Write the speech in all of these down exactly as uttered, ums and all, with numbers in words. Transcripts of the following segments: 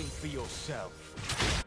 think for yourself.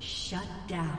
Shut down.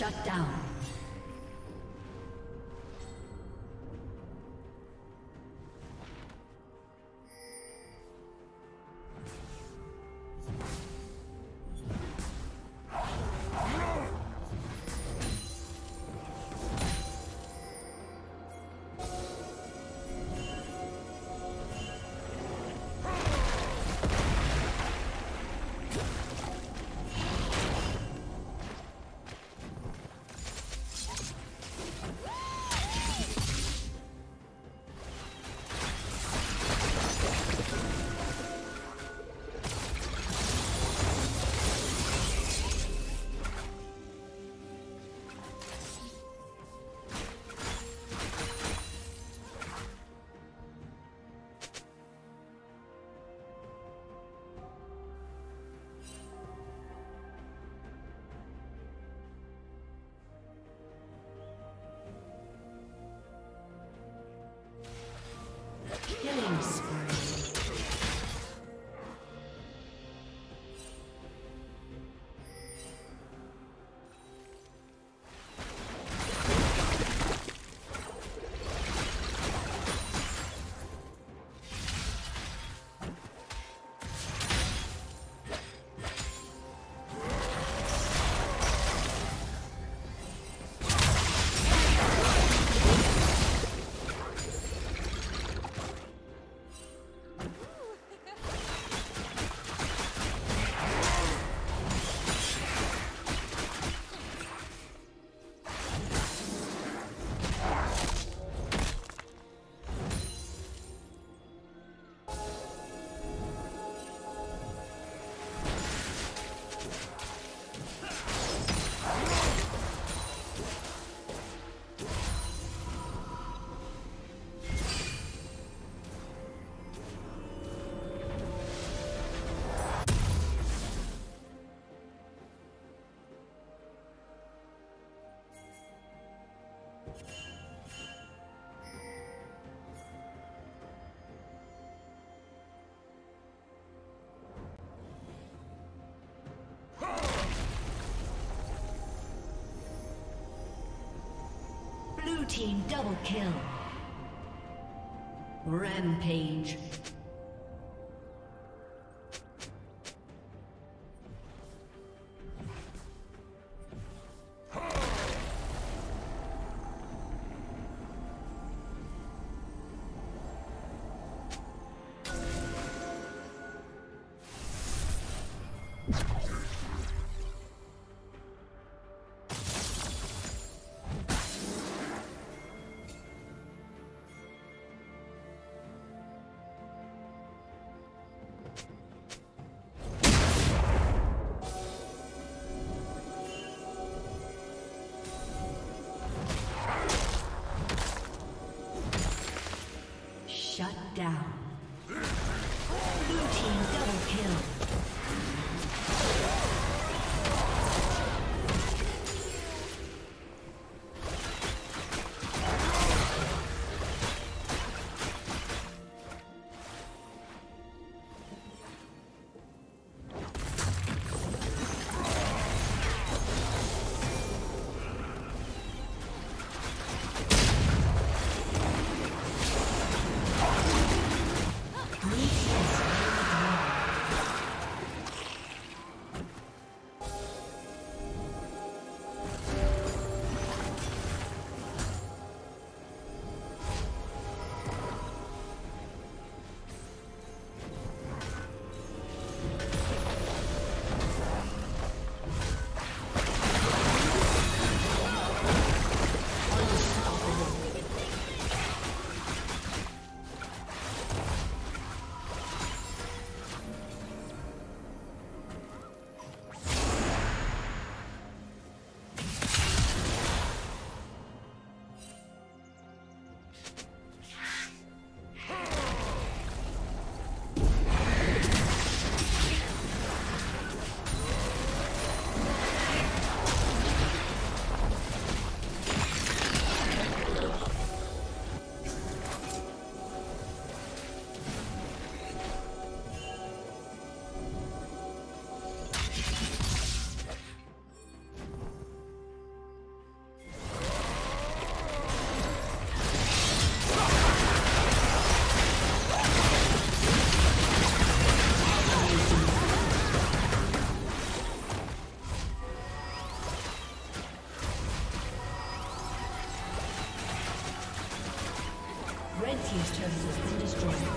Shut down. Killing spree. Team double kill. Rampage. Down. Blue team double kill. Red team's turret has been destroyed.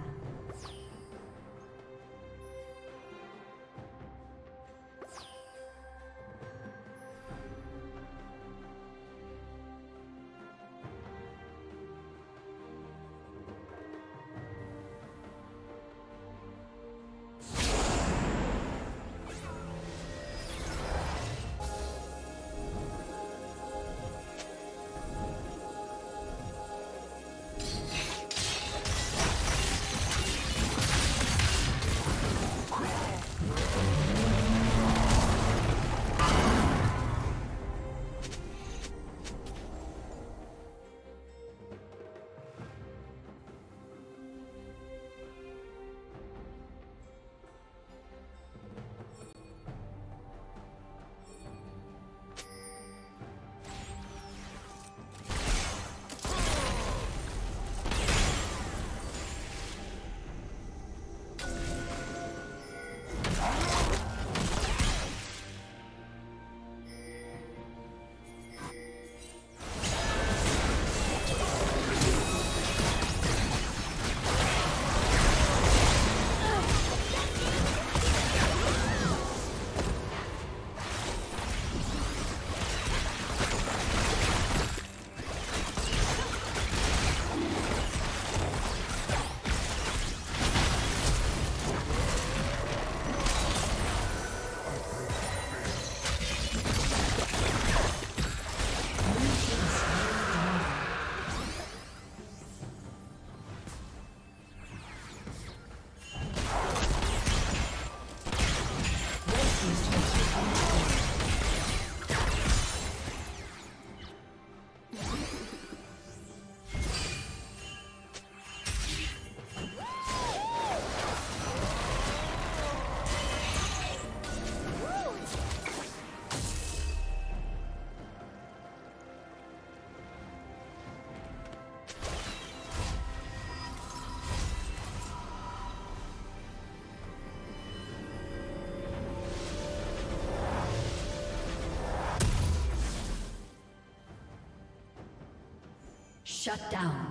Shut down.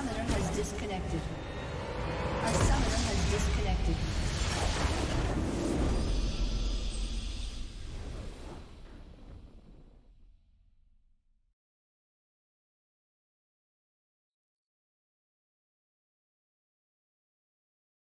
summoner has disconnected. A summoner has disconnected.